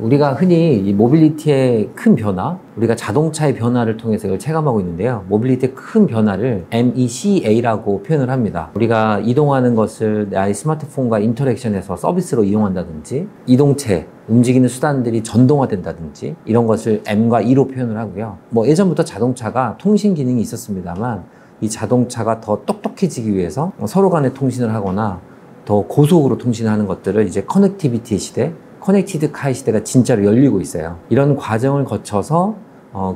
우리가 흔히 이 모빌리티의 큰 변화, 우리가 자동차의 변화를 통해서 이걸 체감하고 있는데요. 모빌리티의 큰 변화를 MECA라고 표현을 합니다. 우리가 이동하는 것을 나의 스마트폰과 인터랙션에서 서비스로 이용한다든지, 이동체, 움직이는 수단들이 전동화된다든지 이런 것을 M과 E로 표현을 하고요. 뭐 예전부터 자동차가 통신 기능이 있었습니다만 이 자동차가 더 똑똑해지기 위해서 서로 간에 통신을 하거나 더 고속으로 통신하는 것들을 이제 커넥티비티의 시대, 커넥티드 카의 시대가 진짜로 열리고 있어요. 이런 과정을 거쳐서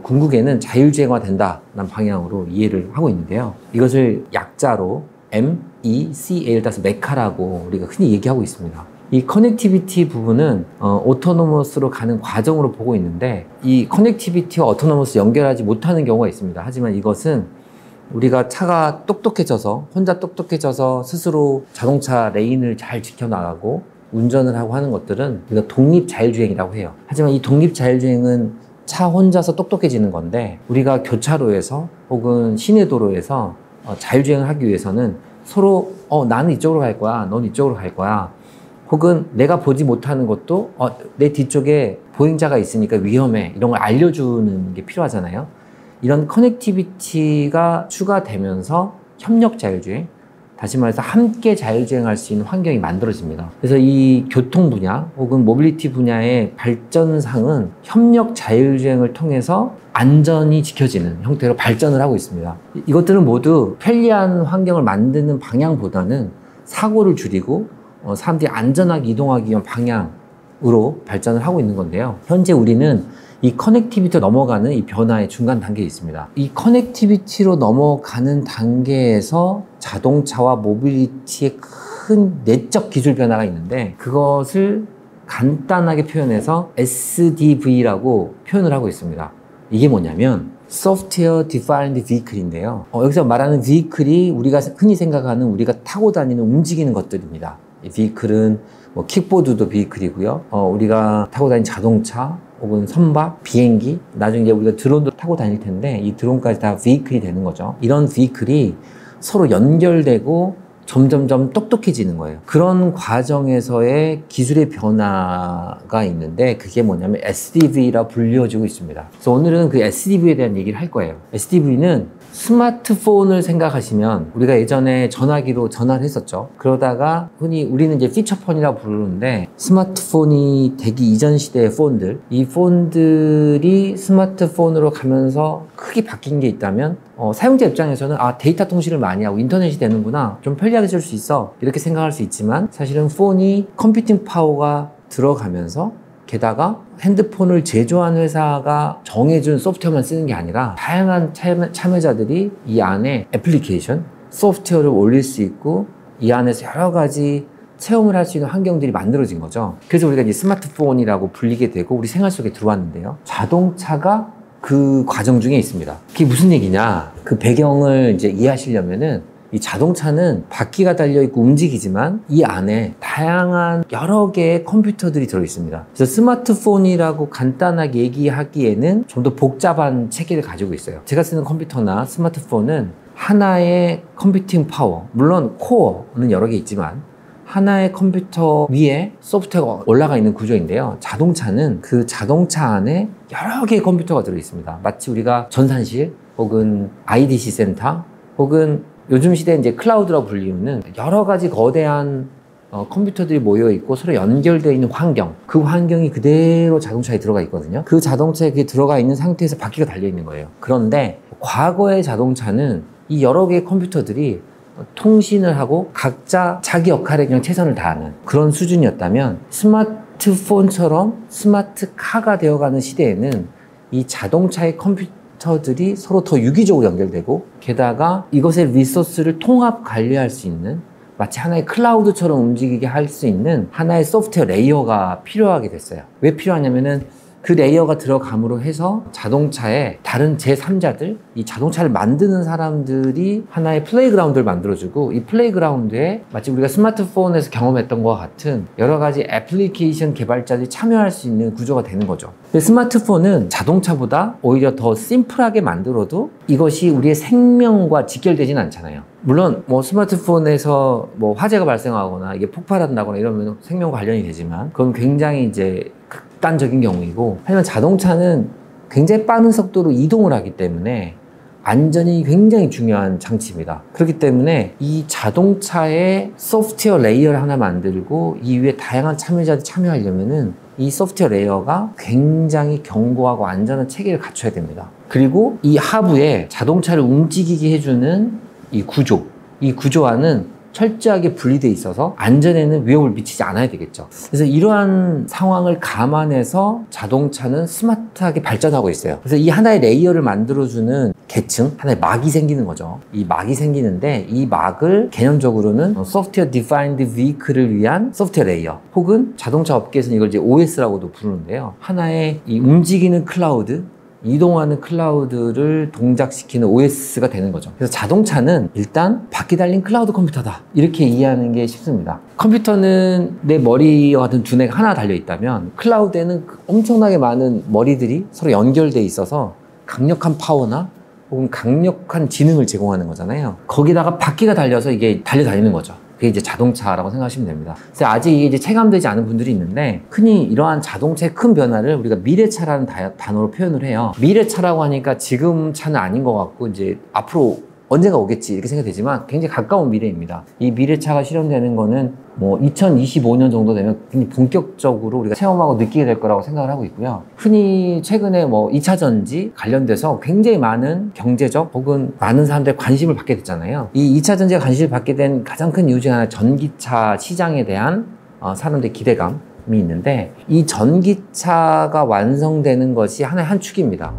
궁극에는 자율주행화된다라는 방향으로 이해를 하고 있는데요. 이것을 약자로 MECA를 따서 메카라고 우리가 흔히 얘기하고 있습니다. 이 커넥티비티 부분은 오토노머스로 가는 과정으로 보고 있는데 이 커넥티비티와 오토노머스 연결하지 못하는 경우가 있습니다. 하지만 이것은 우리가 차가 똑똑해져서 스스로 자동차 레인을 잘 지켜나가고 운전을 하고 하는 것들은 우리가 독립 자율주행이라고 해요. 하지만 이 독립 자율주행은 차 혼자서 똑똑해지는 건데 우리가 교차로에서 혹은 시내 도로에서 자율주행을 하기 위해서는 서로 나는 이쪽으로 갈 거야, 넌 이쪽으로 갈 거야, 혹은 내가 보지 못하는 것도 내 뒤쪽에 보행자가 있으니까 위험해, 이런 걸 알려주는 게 필요하잖아요. 이런 커넥티비티가 추가되면서 협력 자율주행, 다시 말해서 함께 자율주행할 수 있는 환경이 만들어집니다. 그래서 이 교통 분야 혹은 모빌리티 분야의 발전상은 협력 자율주행을 통해서 안전이 지켜지는 형태로 발전을 하고 있습니다. 이것들은 모두 편리한 환경을 만드는 방향보다는 사고를 줄이고 사람들이 안전하게 이동하기 위한 방향으로 발전을 하고 있는 건데요. 현재 우리는 이 커넥티비티로 넘어가는 이 변화의 중간 단계에 있습니다. 이 커넥티비티로 넘어가는 단계에서 자동차와 모빌리티의 큰 내적 기술 변화가 있는데 그것을 간단하게 표현해서 SDV라고 표현을 하고 있습니다. 이게 뭐냐면 Software Defined Vehicle인데요. 여기서 말하는 Vehicle, 우리가 흔히 생각하는 우리가 타고 다니는 움직이는 것들입니다. 이 Vehicle은 뭐 킥보드도 Vehicle이고요. 우리가 타고 다니는 자동차, 혹은 선박, 비행기, 나중에 이제 우리가 드론도 타고 다닐 텐데 이 드론까지 다 비이클이 되는 거죠. 이런 비이클이 서로 연결되고 점점점 똑똑해지는 거예요. 그런 과정에서의 기술의 변화가 있는데 그게 뭐냐면 SDV라 불려지고 있습니다. 그래서 오늘은 그 SDV에 대한 얘기를 할 거예요. SDV는 스마트폰을 생각하시면 우리가 예전에 전화기로 전화를 했었죠. 그러다가 흔히 우리는 이제 피처폰이라고 부르는데 스마트폰이 되기 이전 시대의 폰들, 이 폰들이 스마트폰으로 가면서 크게 바뀐 게 있다면 사용자 입장에서는 데이터 통신을 많이 하고 인터넷이 되는구나, 좀 편리하게 쓸 수 있어, 이렇게 생각할 수 있지만 사실은 폰이 컴퓨팅 파워가 들어가면서 게다가 핸드폰을 제조한 회사가 정해준 소프트웨어만 쓰는 게 아니라 다양한 참여자들이 이 안에 애플리케이션, 소프트웨어를 올릴 수 있고 이 안에서 여러 가지 체험을 할 수 있는 환경들이 만들어진 거죠. 그래서 우리가 이제 스마트폰이라고 불리게 되고 우리 생활 속에 들어왔는데요. 자동차가 그 과정 중에 있습니다. 그게 무슨 얘기냐? 그 배경을 이제 이해하시려면은 이 자동차는 바퀴가 달려있고 움직이지만 이 안에 다양한 여러 개의 컴퓨터들이 들어있습니다. 그래서 스마트폰이라고 간단하게 얘기하기에는 좀 더 복잡한 체계를 가지고 있어요. 제가 쓰는 컴퓨터나 스마트폰은 하나의 컴퓨팅 파워, 물론 코어는 여러 개 있지만 하나의 컴퓨터 위에 소프트웨어가 올라가 있는 구조인데요. 자동차는 그 자동차 안에 여러 개의 컴퓨터가 들어있습니다. 마치 우리가 전산실 혹은 IDC 센터 혹은 요즘 시대에 이제 클라우드라고 불리우는 여러 가지 거대한 컴퓨터들이 모여있고 서로 연결되어 있는 환경, 그 환경이 그대로 자동차에 들어가 있거든요. 그 자동차에 그게 들어가 있는 상태에서 바퀴가 달려있는 거예요. 그런데 과거의 자동차는 이 여러 개의 컴퓨터들이 통신을 하고 각자 자기 역할에 그냥 최선을 다하는 그런 수준이었다면 스마트폰처럼 스마트카가 되어가는 시대에는 이 자동차의 컴퓨터들이 서로 더 유기적으로 연결되고 게다가 이것의 리소스를 통합 관리할 수 있는 마치 하나의 클라우드처럼 움직이게 할 수 있는 하나의 소프트웨어 레이어가 필요하게 됐어요. 왜 필요하냐면은 그 레이어가 들어감으로 해서 자동차에 다른 제3자들, 이 자동차를 만드는 사람들이 하나의 플레이그라운드를 만들어주고 이 플레이그라운드에 마치 우리가 스마트폰에서 경험했던 것과 같은 여러 가지 애플리케이션 개발자들이 참여할 수 있는 구조가 되는 거죠. 근데 스마트폰은 자동차보다 오히려 더 심플하게 만들어도 이것이 우리의 생명과 직결되진 않잖아요. 물론 뭐 스마트폰에서 뭐 화재가 발생하거나 이게 폭발한다거나 이러면 생명과 관련이 되지만 그건 굉장히 이제 극단적인 경우이고, 하지만 자동차는 굉장히 빠른 속도로 이동을 하기 때문에 안전이 굉장히 중요한 장치입니다. 그렇기 때문에 이 자동차의 소프트웨어 레이어를 하나 만들고 이 위에 다양한 참여자들이 참여하려면은 이 소프트웨어 레이어가 굉장히 견고하고 안전한 체계를 갖춰야 됩니다. 그리고 이 하부에 자동차를 움직이게 해주는 이 구조, 이 구조와는 철저하게 분리되어 있어서 안전에는 위협을 미치지 않아야 되겠죠. 그래서 이러한 상황을 감안해서 자동차는 스마트하게 발전하고 있어요. 그래서 이 하나의 레이어를 만들어주는 계층, 하나의 막이 생기는 거죠. 이 막이 생기는데, 이 막을 개념적으로는 소프트웨어 디파인드 비클을 위한 소프트웨어 레이어, 혹은 자동차 업계에서는 이걸 이제 OS라고도 부르는데요. 하나의 이 움직이는 클라우드, 이동하는 클라우드를 동작시키는 OS가 되는 거죠. 그래서 자동차는 일단 바퀴 달린 클라우드 컴퓨터다, 이렇게 이해하는 게 쉽습니다. 컴퓨터는 내 머리와 같은 두뇌가 하나 달려 있다면, 클라우드에는 엄청나게 많은 머리들이 서로 연결돼 있어서 강력한 파워나 혹은 강력한 지능을 제공하는 거잖아요. 거기다가 바퀴가 달려서 이게 달려다니는 거죠. 그게 이제 자동차라고 생각하시면 됩니다. 그래서 아직 이게 이제 체감되지 않은 분들이 있는데, 흔히 이러한 자동차의 큰 변화를 우리가 미래차라는 단어로 표현을 해요. 미래차라고 하니까 지금 차는 아닌 것 같고 이제 앞으로 언젠가 오겠지 이렇게 생각되지만 굉장히 가까운 미래입니다. 이 미래차가 실현되는 거는 뭐 2025년 정도 되면 본격적으로 우리가 체험하고 느끼게 될 거라고 생각을 하고 있고요. 흔히 최근에 뭐 2차 전지 관련돼서 굉장히 많은 경제적 혹은 많은 사람들의 관심을 받게 됐잖아요. 이 2차 전지에 관심을 받게 된 가장 큰 이유 중 하나, 전기차 시장에 대한 사람들의 기대감이 있는데, 이 전기차가 완성되는 것이 하나의 한 축입니다.